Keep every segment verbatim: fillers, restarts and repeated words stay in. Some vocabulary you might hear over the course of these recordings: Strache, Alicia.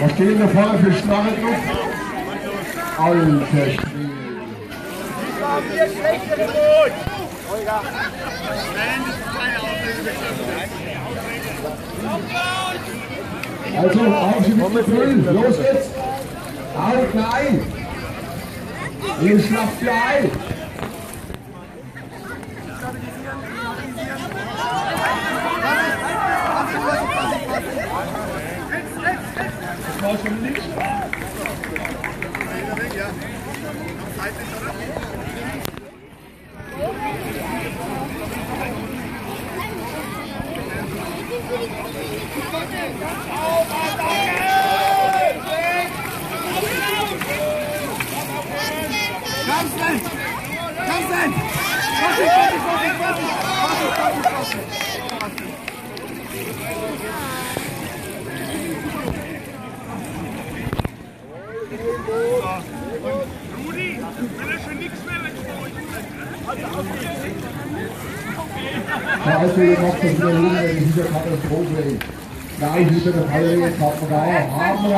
Was geht denn vorne für Strache drauf? Alter Schwede. Also, auf sie mit dem Müll. Los jetzt. Haut nein. Ihr schlaft ja ein. Das war schon links. Also ihr macht das wieder hin, das ist ja Katastrophe, ey. Nein, hinter der Falle, jetzt haben wir da, haben wir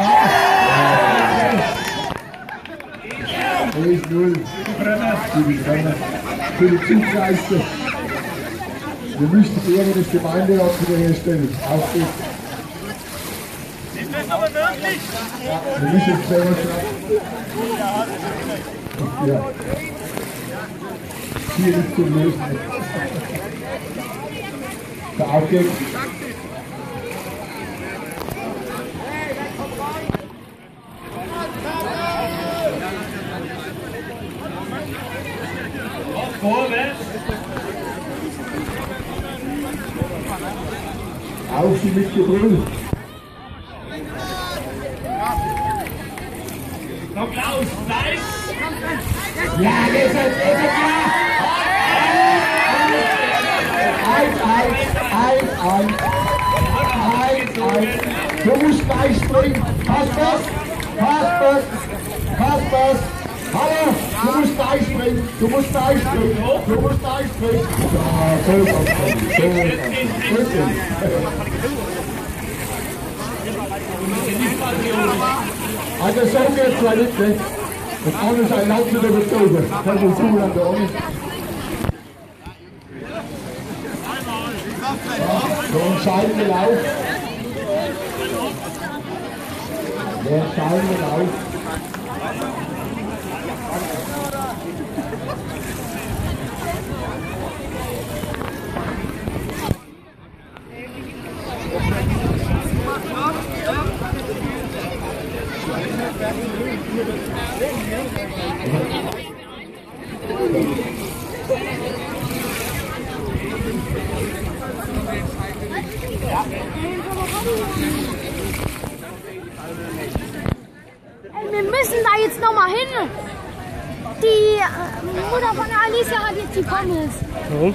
da! eins null, die Brenner, die Brenner, für die Zugleister. Wir müssen die Ehre des Gemeinderats wiederherstellen, auf geht's. Ist das aber möglich? Ja, wir müssen jetzt selber schaffen. Ja. Hier ist zum Lösen. Der Aufgang. Auf sie mit Gebrüll. Komm raus, nice! Ja, wir sind klar! Ein, ein, ein. Du musst beispringen. Passt das? Passt das? Passt das? Hallo? Du musst beispringen. Du musst beispringen. Du musst beispringen. Ja, so, so, so. Also so geht's zwar nicht, ne? Das andere ist ein Land wieder bezogen. Das ist cool an der Ohren. Der entscheidende Lauf. Der entscheidende Lauf. Wir müssen da jetzt nochmal hin. Die Mutter von Alicia hat jetzt die Pommes. Warum?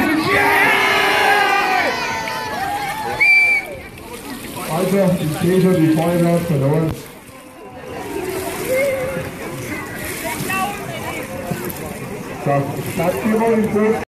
Also, ich sehe schon, die Feuer hat verloren. So, das ist die Wolle.